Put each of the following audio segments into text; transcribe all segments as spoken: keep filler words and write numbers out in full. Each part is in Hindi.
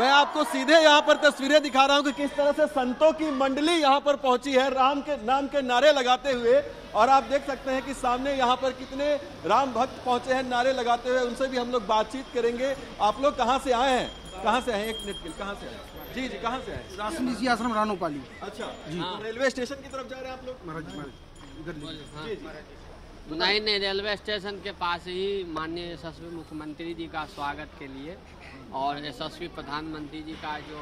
मैं आपको सीधे यहाँ पर तस्वीरें दिखा रहा हूँ कि किस तरह से संतों की मंडली यहाँ पर पहुंची है राम के नाम के नारे लगाते हुए। और आप देख सकते हैं कि सामने यहाँ पर कितने राम भक्त पहुंचे हैं नारे लगाते हुए। उनसे भी हम लोग बातचीत करेंगे। आप लोग कहाँ से आए हैं? कहाँ से आए? एक मिनट के लिए, कहाँ से आए? जी जी, कहाँ से आए? राशनी जी आश्रम रानोपाली। अच्छा जी, रेलवे स्टेशन की तरफ जा रहे हैं आप लोग? नहीं नहीं, रेलवे स्टेशन के पास ही माननीय यशस्वी मुख्यमंत्री जी का स्वागत के लिए और यशस्वी प्रधानमंत्री जी का जो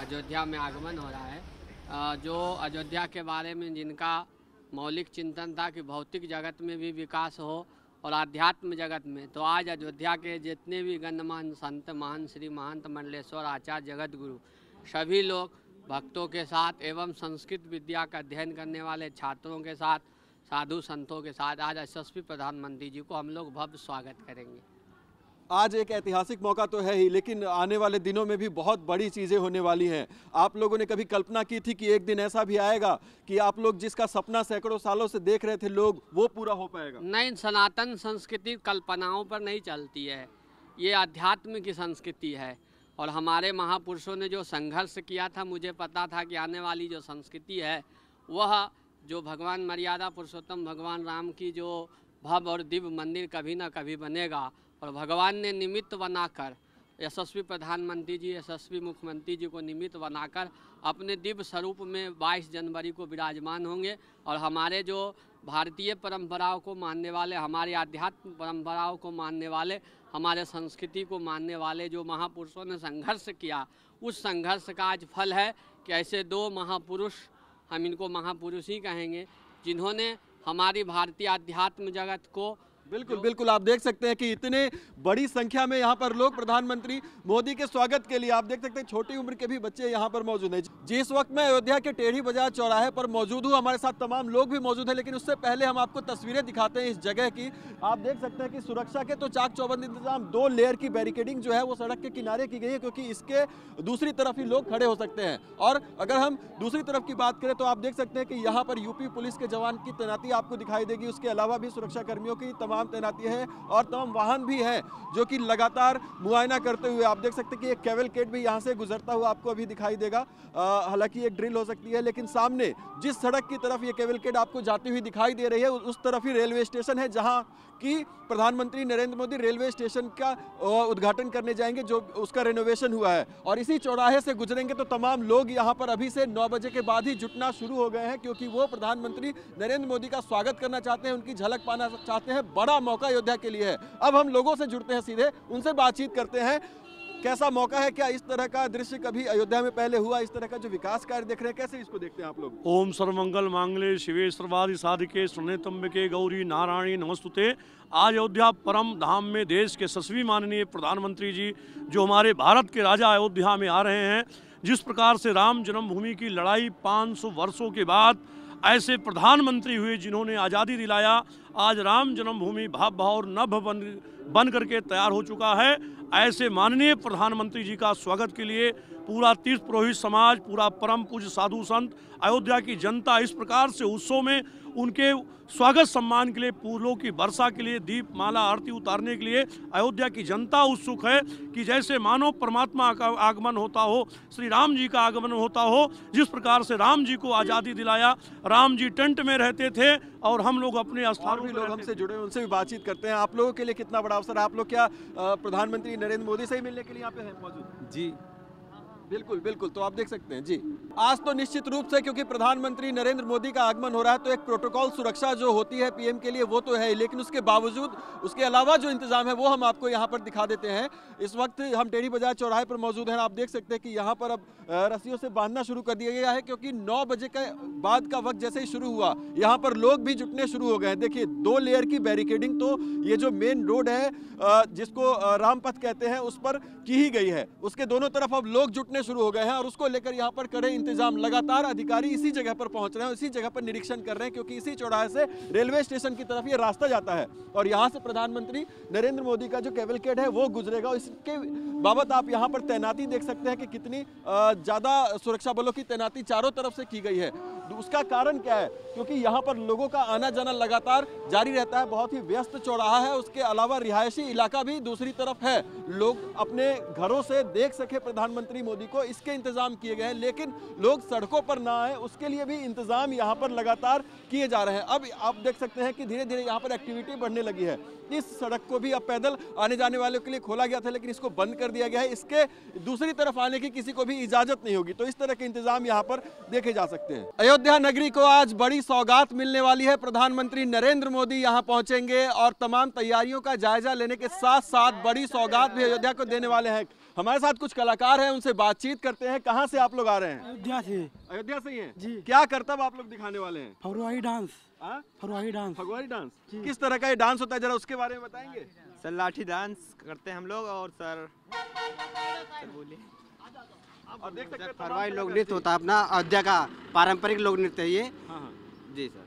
अयोध्या में आगमन हो रहा है, जो अयोध्या के बारे में जिनका मौलिक चिंतन था कि भौतिक जगत में भी विकास हो और आध्यात्म जगत में, तो आज अयोध्या के जितने भी गणमान्य संत, महान श्री महंत, मंडलेश्वर आचार्य, जगत गुरु, सभी लोग भक्तों के साथ एवं संस्कृत विद्या का अध्ययन करने वाले छात्रों के साथ, साधु संतों के साथ आज यशस्वी प्रधानमंत्री जी को हम लोग भव्य स्वागत करेंगे। आज एक ऐतिहासिक मौका तो है ही, लेकिन आने वाले दिनों में भी बहुत बड़ी चीज़ें होने वाली हैं। आप लोगों ने कभी कल्पना की थी कि एक दिन ऐसा भी आएगा कि आप लोग जिसका सपना सैकड़ों सालों से देख रहे थे लोग, वो पूरा हो पाएगा? नहीं, सनातन संस्कृति कल्पनाओं पर नहीं चलती है, ये अध्यात्म की संस्कृति है। और हमारे महापुरुषों ने जो संघर्ष किया था, मुझे पता था कि आने वाली जो संस्कृति है वह जो भगवान मर्यादा पुरुषोत्तम भगवान राम की जो भव्य और दिव्य मंदिर कभी ना कभी बनेगा। और भगवान ने निमित्त बनाकर, यशस्वी प्रधानमंत्री जी, यशस्वी मुख्यमंत्री जी को निमित्त बनाकर अपने दिव्य स्वरूप में बाईस जनवरी को विराजमान होंगे। और हमारे जो भारतीय परंपराओं को मानने वाले, हमारे आध्यात्म परंपराओं को मानने वाले, हमारे संस्कृति को मानने वाले जो महापुरुषों ने संघर्ष किया, उस संघर्ष का आज फल है कि ऐसे दो महापुरुष, हम इनको महापुरुष ही कहेंगे, जिन्होंने हमारी भारतीय आध्यात्म जगत को। बिल्कुल बिल्कुल, आप देख सकते हैं कि इतने बड़ी संख्या में यहाँ पर लोग प्रधानमंत्री मोदी के स्वागत के लिए, आप देख सकते हैं छोटी उम्र के भी बच्चे यहाँ पर मौजूद हैं। जिस वक्त मैं अयोध्या के टेढ़ी बाजार चौराहे पर मौजूद हूँ, हमारे साथ तमाम लोग भी मौजूद हैं, लेकिन उससे पहले हम आपको तस्वीरें दिखाते हैं इस जगह की। आप देख सकते हैं कि सुरक्षा के तो चाक चौबंद इंतजाम, दो लेयर की बैरिकेडिंग जो है वो सड़क के किनारे की गई है, क्योंकि इसके दूसरी तरफ ही लोग खड़े हो सकते हैं। और अगर हम दूसरी तरफ की बात करें तो आप देख सकते हैं कि यहाँ पर यूपी पुलिस के जवान की तैनाती आपको दिखाई देगी। उसके अलावा भी सुरक्षाकर्मियों की तैनाती है और तमाम वाहन भी है जो कि लगातार मुआयना करते हुए। आप देख सकते हैं कि एक कैवलकेड भी यहां से गुजरता हुआ आपको अभी दिखाई देगा। हालांकि एक ड्रिल हो सकती है, लेकिन सामने जिस सड़क की तरफ ये कैवलकेड आपको जाती हुई दिखाई दे रही है उस तरफ ही रेलवे स्टेशन है, जहां कि प्रधानमंत्री नरेंद्र मोदी रेलवे स्टेशन का उद्घाटन करने जाएंगे, जो उसका रेनोवेशन हुआ है। और इसी चौराहे से गुजरेंगे तो तमाम लोग यहाँ पर अभी से नौ बजे के बाद ही जुटना शुरू हो गए हैं, क्योंकि वो प्रधानमंत्री नरेंद्र मोदी का स्वागत करना चाहते हैं, उनकी झलक पाना चाहते हैं। बड़ा मौका अयोध्या के लिए है। अब हम लोगों से जुड़ते हैं, सीधे उनसे बातचीत करते हैं। कैसा मौका है? क्या इस तरह का दृश्य कभी अयोध्या में पहले हुआ? इस तरह का जो विकास कार्य देख रहे हैं, कैसे इसको देखते हैं आप लोग? ओम सर्वमंगल मांगले शिवे सर्वादि साधिके शरणम्बिके गौरी नारायणी नमस्तुते। आज अयोध्या परम धाम में देश के यशस्वी माननीय प्रधानमंत्री जी, जो हमारे भारत के राजा, अयोध्या में आ रहे हैं। जिस प्रकार से राम जन्मभूमि की लड़ाई पाँच सौ वर्षों के बाद ऐसे प्रधानमंत्री हुए जिन्होंने आज़ादी दिलाया, आज राम जन्मभूमि भाव भाव और नभ बन बन करके तैयार हो चुका है। ऐसे माननीय प्रधानमंत्री जी का स्वागत के लिए पूरा तीर्थ पुरोहित समाज, पूरा परम पूज्य साधु संत, अयोध्या की जनता इस प्रकार से उत्सव में उनके स्वागत सम्मान के लिए, फूलों की वर्षा के लिए, दीप माला आरती उतारने के लिए अयोध्या की जनता उत्सुक है कि जैसे मानो परमात्मा का आगमन होता हो, श्री राम जी का आगमन होता हो। जिस प्रकार से राम जी को आज़ादी दिलाया, राम जी टेंट में रहते थे और हम लोग अपने स्थान भी, लोग हमसे जुड़े उनसे भी बातचीत करते हैं। आप लोगों के लिए कितना बड़ा अवसर है? आप लोग क्या प्रधानमंत्री नरेंद्र मोदी से ही मिलने के लिए यहाँ पे हैं मौजूद? जी बिल्कुल बिल्कुल, तो आप देख सकते हैं जी। आज तो निश्चित रूप से, क्योंकि प्रधानमंत्री नरेंद्र मोदी का आगमन हो रहा है, तो एक प्रोटोकॉल सुरक्षा जो होती है पीएम के लिए वो तो है, लेकिन उसके बावजूद उसके अलावा जो इंतजाम है वो हम आपको यहाँ पर दिखा देते हैं। इस वक्त हम टेढ़ी बाजार चौराहे पर मौजूद हैं। आप देख सकते हैं कि यहाँ पर अब रस्सियों से बांधना शुरू कर दिया गया है, क्योंकि नौ बजे के बाद का वक्त जैसे ही शुरू हुआ यहाँ पर लोग भी जुटने शुरू हो गए। देखिए, दो लेयर की बैरिकेडिंग तो ये जो मेन रोड है जिसको रामपथ कहते हैं उस पर की ही गई है। उसके दोनों तरफ अब लोग जुटने शुरू हो गए हैं और उसको लेकर यहाँ पर कड़े इंतजाम। लगातार अधिकारी इसी जगह पर पहुंच रहे हैं, इसी जगह पर निरीक्षण कर रहे हैं, क्योंकि इसी चौराहे से रेलवे स्टेशन की तरफ ये रास्ता जाता है और यहाँ से प्रधानमंत्री नरेंद्र मोदी का जो कैवलकेड है वो गुजरेगा। इसके बाबत आप यहाँ पर तैनाती देख सकते हैं कि कितनी ज्यादा सुरक्षा बलों की तैनाती चारों तरफ से की गई है। उसका कारण क्या है? क्योंकि यहाँ पर लोगों का आना जाना लगातार जारी रहता है, बहुत ही व्यस्त चौराहा है, उसके अलावा रिहायशी इलाका भी दूसरी तरफ है। लोग अपने घरों से देख सके प्रधानमंत्री मोदी को, इसके इंतजाम किए गए हैं, लेकिन लोग सड़कों पर ना आए उसके लिए भी इंतजाम यहाँ पर लगातार किए जा रहे हैं। अब आप देख सकते हैं कि धीरे धीरे यहाँ पर एक्टिविटी बढ़ने लगी है। इस सड़क को भी अब पैदल आने जाने वालों के लिए खोला गया था, लेकिन इसको बंद कर दिया गया है। इसके दूसरी तरफ आने की किसी को भी इजाजत नहीं होगी। तो इस तरह के इंतजाम यहाँ पर देखे जा सकते हैं। अयोध्या नगरी को आज बड़ी सौगात मिलने वाली है। प्रधानमंत्री नरेंद्र मोदी यहाँ पहुंचेंगे और तमाम तैयारियों का जायजा लेने के साथ साथ बड़ी सौगात भी अयोध्या को देने वाले हैं। हमारे साथ कुछ कलाकार हैं, उनसे बातचीत करते हैं। कहाँ से आप लोग आ रहे हैं? अयोध्या से। अयोध्या से ही हैं जी। क्या करतब आप लोग दिखाने वाले हैं? फगवाड़ी डांस। हाँ, फगवाड़ी डांस। फगवाड़ी डांस किस तरह का ये डांस होता है, जरा उसके बारे में बताएंगे? सर लाठी डांस करते हैं हम लोग। और सर बोलिए। और देख सकते हैं फरवाई लोक नृत्य होता है अपना, अयोध्या का पारंपरिक लोक नृत्य है ये। हाँ जी सर।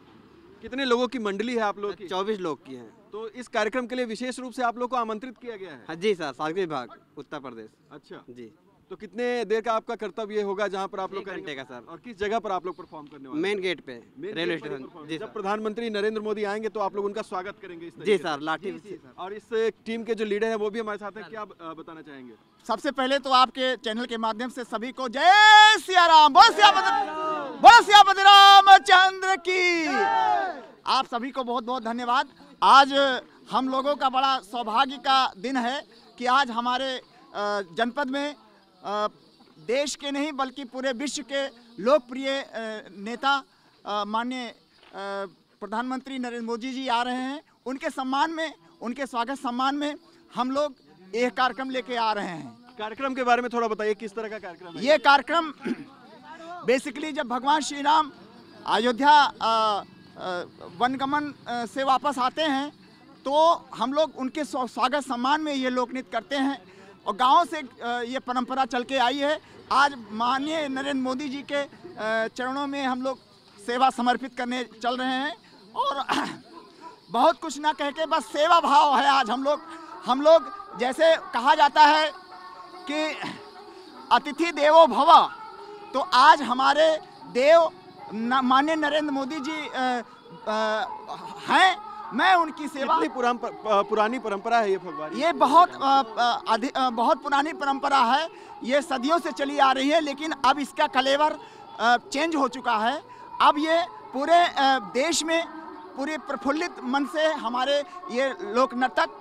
कितने लोगों की मंडली है आप लोग की? चौबीस लोग की है। तो इस कार्यक्रम के लिए विशेष रूप से आप लोग को आमंत्रित किया गया है? हाँ जी सर, सांस्कृतिक विभाग उत्तर प्रदेश। अच्छा जी। तो कितने देर का आपका कर्तव्य होगा जहां पर आप लोग? एक घंटे का सर। और किस जगह पर आप लोग परफॉर्म करने वाले? मेन गेट पे, रेलवे स्टेशन। जी सर। प्रधानमंत्री नरेंद्र मोदी आएंगे तो आप लोग उनका स्वागत करेंगे इस? जी सर, लाठी। और इस टीम के जो लीडर हैं वो भी हमारे साथ हैं, क्या बताना चाहेंगे? सबसे पहले तो आपके चैनल के माध्यम से सभी को जय सिया राम। बोल सिया राम चंद्र की। आप सभी को बहुत बहुत धन्यवाद। आज हम लोगों का बड़ा सौभाग्य का दिन है कि आज हमारे जनपद में आ, देश के नहीं बल्कि पूरे विश्व के लोकप्रिय नेता माननीय प्रधानमंत्री नरेंद्र मोदी जी आ रहे हैं। उनके सम्मान में, उनके स्वागत सम्मान में हम लोग यह कार्यक्रम लेके आ रहे हैं। कार्यक्रम के बारे में थोड़ा बताइए, किस तरह का कार्यक्रम है? ये कार्यक्रम बेसिकली जब भगवान श्री राम अयोध्या वनगमन से वापस आते हैं तो हम लोग उनके स्वागत सम्मान में ये लोकनृत्य करते हैं और गाँव से ये परंपरा चल के आई है। आज माननीय नरेंद्र मोदी जी के चरणों में हम लोग सेवा समर्पित करने चल रहे हैं और बहुत कुछ ना कह के बस सेवा भाव है आज हम लोग। हम लोग जैसे कहा जाता है कि अतिथि देवो भव, तो आज हमारे देव माननीय नरेंद्र मोदी जी हैं। मैं उनकी सेवा। पुरान, पुरानी परंपरा है ये फगवाड़ी। ये बहुत आ, आ, बहुत पुरानी परंपरा है, ये सदियों से चली आ रही है, लेकिन अब इसका कलेवर आ, चेंज हो चुका है। अब ये पूरे आ, देश में पूरे प्रफुल्लित मन से हमारे ये लोक नर्तक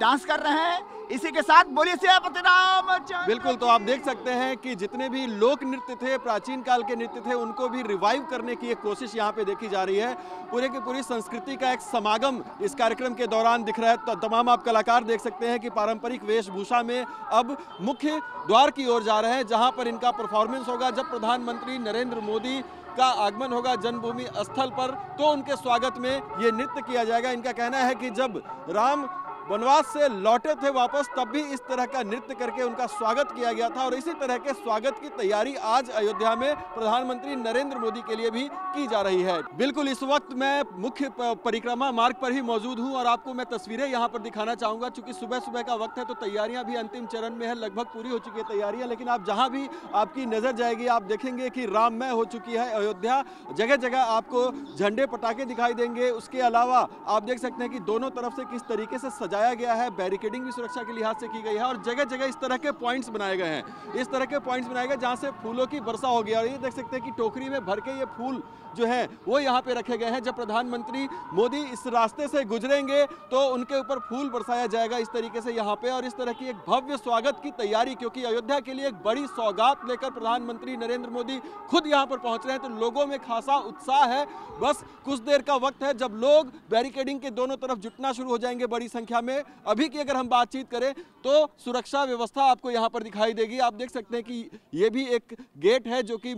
डांस कर रहे हैं। इसी के साथ बोलिए सियापति राम। बिल्कुल, तो आप देख सकते हैं कि जितने भी लोक नृत्य थे, प्राचीन काल के नृत्य थे, उनको भी रिवाइव करने की एक कोशिश यहाँ पे देखी जा रही है। पूरे की पूरी संस्कृति का एक समागम इस कार्यक्रम के दौरान दिख रहा है। तो तमाम आप कलाकार देख सकते हैं कि पारंपरिक वेशभूषा में अब मुख्य द्वार की ओर जा रहे हैं, जहाँ पर इनका परफॉर्मेंस होगा। जब प्रधानमंत्री नरेंद्र मोदी का आगमन होगा जन्मभूमि स्थल पर, तो उनके स्वागत में ये नृत्य किया जाएगा। इनका कहना है कि जब राम वनवास से लौटे थे वापस, तब भी इस तरह का नृत्य करके उनका स्वागत किया गया था और इसी तरह के स्वागत की तैयारी आज अयोध्या में प्रधानमंत्री नरेंद्र मोदी के लिए भी की जा रही है। बिल्कुल, इस वक्त मैं मुख्य परिक्रमा मार्ग पर ही मौजूद हूं और आपको मैं तस्वीरें यहां पर दिखाना चाहूंगा। चूंकि सुबह सुबह का वक्त है तो तैयारियां भी अंतिम चरण में है, लगभग पूरी हो चुकी है तैयारियां। लेकिन आप जहाँ भी आपकी नजर जाएगी आप देखेंगे कि राममय हो चुकी है अयोध्या। जगह जगह आपको झंडे पटाखे दिखाई देंगे। उसके अलावा आप देख सकते हैं कि दोनों तरफ से किस तरीके से सजाया गया है, बैरिकेडिंग भी सुरक्षा के लिहाज से की गई है और जगह जगह इस तरह के पॉइंट्स बनाए गए हैं। इस तरह के पॉइंट्स बनाए गए जहां से फूलों की वर्षा हो गई और ये देख सकते हैं कि टोकरी में भर के ये फूल जो है वो यहाँ पे रखे गए हैं। जब प्रधानमंत्री मोदी इस रास्ते से गुजरेंगे तो उनके ऊपर फूल बरसाया जाएगा इस तरीके से यहाँ पे, और इस तरह की एक भव्य स्वागत की तैयारी, क्योंकि अयोध्या के लिए एक बड़ी सौगात लेकर प्रधानमंत्री नरेंद्र मोदी खुद यहाँ पर पहुंच रहे हैं। तो लोगों में खासा उत्साह है। बस कुछ देर का वक्त है जब लोग बैरिकेडिंग के दोनों तरफ जुटना शुरू हो जाएंगे बड़ी संख्या में। अभी की अगर हम बातचीत करें तो सुरक्षा व्यवस्था आपको यहाँ पर दिखाई देगी। आप देख सकते हैं कि ये भी एक गेट है जो कि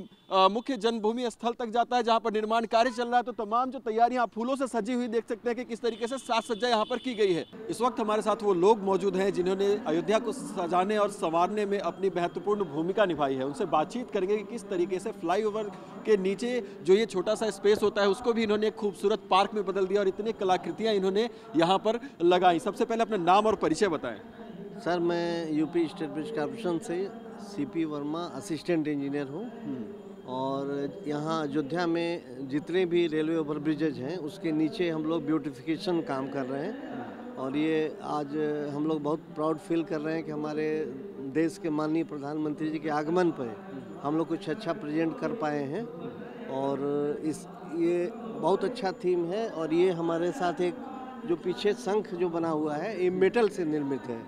मुख्य जन्मभूमि स्थल तक जाता है, जहाँ पर निर्माण कार्य चल रहा है। तो तमाम जो तैयारियां फूलों से सजी हुई देख सकते हैं कि किस तरीके से साज सज्जा यहाँ पर की गई है। इस वक्त हमारे साथ वो लोग मौजूद हैं जिन्होंने अयोध्या को सजाने और संवारने में अपनी महत्वपूर्ण भूमिका निभाई है। उनसे बातचीत करेंगे कि किस तरीके से फ्लाईओवर के नीचे जो ये छोटा सा स्पेस होता है उसको भी इन्होंने एक खूबसूरत पार्क में बदल दिया और इतनी कलाकृतियाँ इन्होंने यहाँ पर लगाई। सबसे पहले अपना नाम और परिचय बताएं। सर मैं यूपी स्टेट ब्रिज कॉरपोरेशन से सीपी वर्मा असिस्टेंट इंजीनियर हूँ। और यहाँ अयोध्या में जितने भी रेलवे ओवर ब्रिजेज हैं उसके नीचे हम लोग ब्यूटिफिकेशन काम कर रहे हैं। और ये आज हम लोग बहुत प्राउड फील कर रहे हैं कि हमारे देश के माननीय प्रधानमंत्री जी के आगमन पर हम लोग कुछ अच्छा प्रेजेंट कर पाए हैं। और इस ये बहुत अच्छा थीम है। और ये हमारे साथ एक जो पीछे शंख जो बना हुआ है ये मेटल से निर्मित है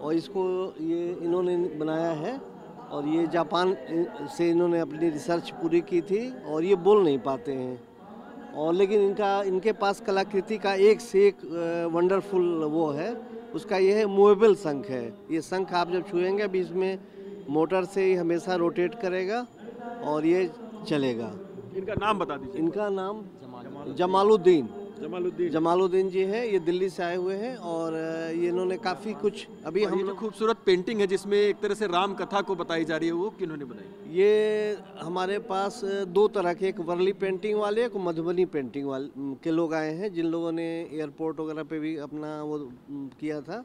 और इसको ये इन्होंने बनाया है और ये जापान से इन्होंने अपनी रिसर्च पूरी की थी। और ये बोल नहीं पाते हैं और लेकिन इनका इनके पास कलाकृति का एक से एक वंडरफुल वो है। उसका ये है मूवेबल शंख है। ये शंख आप जब छुएंगे अभी इसमें मोटर से ही हमेशा रोटेट करेगा और ये चलेगा। इनका नाम बता दीजिए। इनका नाम जमालुद्दीन जमालुद्दीन जमालुद्दीन जी हैं। ये दिल्ली से आए हुए हैं और ये इन्होंने काफ़ी कुछ अभी हम लोग खूबसूरत पेंटिंग है जिसमें एक तरह से राम कथा को बताई जा रही है। वो किन्होंने बनाई? ये हमारे पास दो तरह के, एक वर्ली पेंटिंग वाले एक मधुबनी पेंटिंग वाले के लोग आए हैं जिन लोगों ने एयरपोर्ट वगैरह पे भी अपना वो किया था।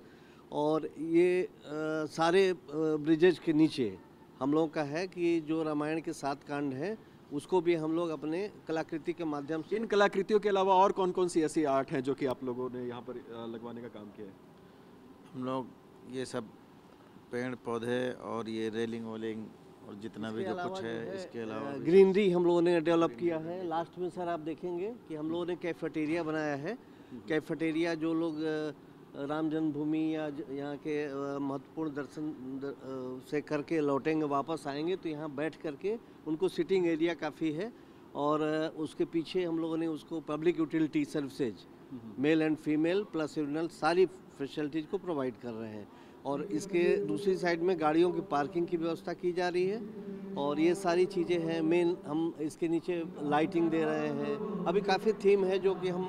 और ये सारे ब्रिजेज के नीचे हम लोगों का है कि जो रामायण के सात कांड हैं उसको भी हम लोग अपने कलाकृति के माध्यम से। इन कलाकृतियों के अलावा और कौन कौन सी ऐसी आर्ट हैं जो कि आप लोगों ने यहाँ पर लगवाने का काम किया है? हम लोग ये सब पेड़ पौधे और ये रेलिंग वोलिंग और जितना भी जो कुछ है इसके अलावा ग्रीनरी हम लोगों ने डेवलप किया है। लास्ट में सर आप देखेंगे कि हम लोगों ने कैफेटेरिया बनाया है। कैफेटेरिया जो लोग राम जन्मभूमि या यहाँ के महत्वपूर्ण दर्शन से करके लौटेंगे वापस आएंगे तो यहाँ बैठ करके उनको सिटिंग एरिया काफ़ी है। और उसके पीछे हम लोगों ने उसको public utility services male and female plus यूनियल सारी फैसिलिटीज़ को प्रोवाइड कर रहे हैं। और इसके दूसरी साइड में गाड़ियों की पार्किंग की व्यवस्था की जा रही है और ये सारी चीज़ें हैं। मेन हम इसके नीचे लाइटिंग दे रहे हैं। अभी काफ़ी थीम है जो कि हम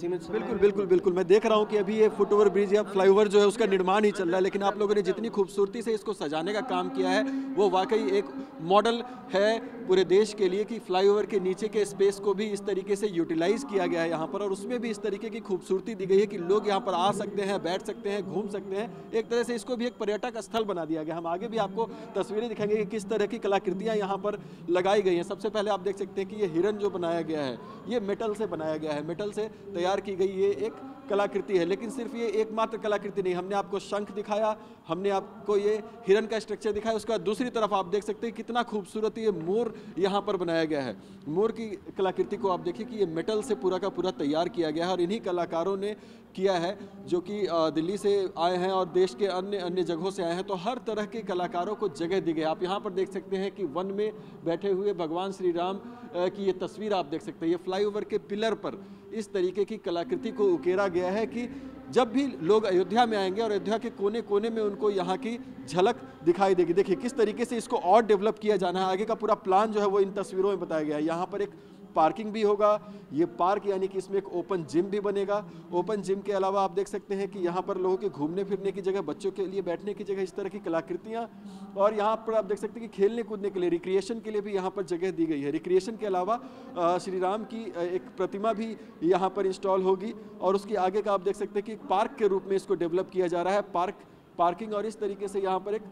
सीमित। बिल्कुल बिल्कुल बिल्कुल मैं देख रहा हूँ कि अभी ये फुटओवर ब्रिज या फ्लाईओवर जो है उसका निर्माण ही चल रहा है लेकिन आप लोगों ने जितनी खूबसूरती से इसको सजाने का काम किया है वो वाकई एक मॉडल है पूरे देश के लिए कि फ्लाईओवर के नीचे के स्पेस को भी इस तरीके से यूटिलाइज़ किया गया है यहाँ पर। और उसमें भी इस तरीके की खूबसूरती दी गई है कि लोग यहाँ पर आ सकते हैं, बैठ सकते हैं, घूम सकते हैं। एक तरह से इसको भी एक पर्यटक स्थल बना दिया गया। हम आगे भी आपको तस्वीरें दिखाएंगे कि किस तरह की कृतियां यहां पर लगाई गई हैं। सबसे पहले आप देख सकते हैं कि ये हिरन जो बनाया गया है ये मेटल से बनाया गया है, मेटल से तैयार की गई ये एक कलाकृति है। लेकिन सिर्फ ये एकमात्र कलाकृति नहीं, हमने आपको शंख दिखाया, हमने आपको ये हिरन का स्ट्रक्चर दिखाया। उसके बाद दूसरी तरफ आप देख सकते हैं कितना खूबसूरत ये मोर यहाँ पर बनाया गया है। मोर की कलाकृति को आप देखिए कि ये मेटल से पूरा का पूरा तैयार किया गया है और इन्हीं कलाकारों ने किया है जो कि दिल्ली से आए हैं और देश के अन्य अन्य जगहों से आए हैं। तो हर तरह के कलाकारों को जगह दी गई। आप यहाँ पर देख सकते हैं कि वन में बैठे हुए भगवान श्री राम की ये तस्वीर आप देख सकते हैं। ये फ्लाईओवर के पिलर पर इस तरीके की कलाकृति को उकेरा गया है कि जब भी लोग अयोध्या में आएंगे और अयोध्या के कोने कोने में उनको यहाँ की झलक दिखाई देगी। देखिए किस तरीके से इसको और डेवलप किया जाना है, आगे का पूरा प्लान जो है वो इन तस्वीरों में बताया गया है। यहाँ पर एक पार्किंग भी होगा, ये पार्क यानी कि इसमें एक ओपन जिम भी बनेगा। ओपन जिम के अलावा आप देख सकते हैं कि यहाँ पर लोगों के घूमने फिरने की जगह, बच्चों के लिए बैठने की जगह, इस तरह की कलाकृतियाँ। और यहाँ पर आप देख सकते हैं कि खेलने कूदने के लिए, रिक्रिएशन के लिए भी यहाँ पर जगह दी गई है। रिक्रिएशन के अलावा श्री राम की एक प्रतिमा भी यहाँ पर इंस्टॉल होगी और उसके आगे का आप देख सकते हैं कि पार्क के रूप में इसको डेवलप किया जा रहा है। पार्क पार्किंग और इस तरीके से यहाँ पर एक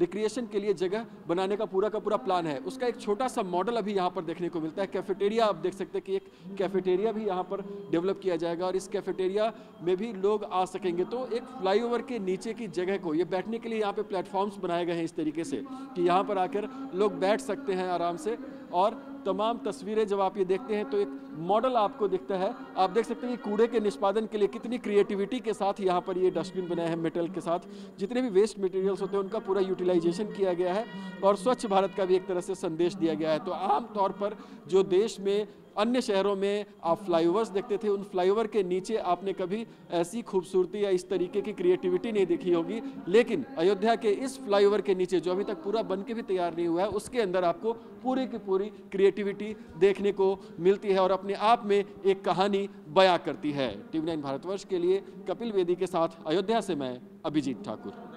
रिक्रिएशन के लिए जगह बनाने का पूरा का पूरा प्लान है। उसका एक छोटा सा मॉडल अभी यहाँ पर देखने को मिलता है। कैफेटेरिया आप देख सकते हैं कि एक कैफेटेरिया भी यहाँ पर डेवलप किया जाएगा और इस कैफेटेरिया में भी लोग आ सकेंगे। तो एक फ्लाईओवर के नीचे की जगह को ये बैठने के लिए यहाँ पर प्लेटफॉर्म्स बनाए गए हैं इस तरीके से कि यहाँ पर आकर लोग बैठ सकते हैं आराम से। और तमाम तस्वीरें जब आप ये देखते हैं तो एक मॉडल आपको दिखता है। आप देख सकते हैं कि कूड़े के निष्पादन के लिए कितनी क्रिएटिविटी के साथ यहाँ पर ये डस्टबिन बनाए हैं मेटल के साथ। जितने भी वेस्ट मटेरियल्स होते हैं उनका पूरा यूटिलाइजेशन किया गया है और स्वच्छ भारत का भी एक तरह से संदेश दिया गया है। तो आमतौर पर जो देश में अन्य शहरों में आप फ्लाईओवर्स देखते थे उन फ्लाईओवर के नीचे आपने कभी ऐसी खूबसूरती या इस तरीके की क्रिएटिविटी नहीं देखी होगी। लेकिन अयोध्या के इस फ्लाईओवर के नीचे जो अभी तक पूरा बन के भी तैयार नहीं हुआ है उसके अंदर आपको पूरी की पूरी क्रिएटिविटी देखने को मिलती है और अपने आप में एक कहानी बयां करती है। टीवी नाइन भारतवर्ष के लिए कपिल वेदी के साथ अयोध्या से मैं अभिजीत ठाकुर।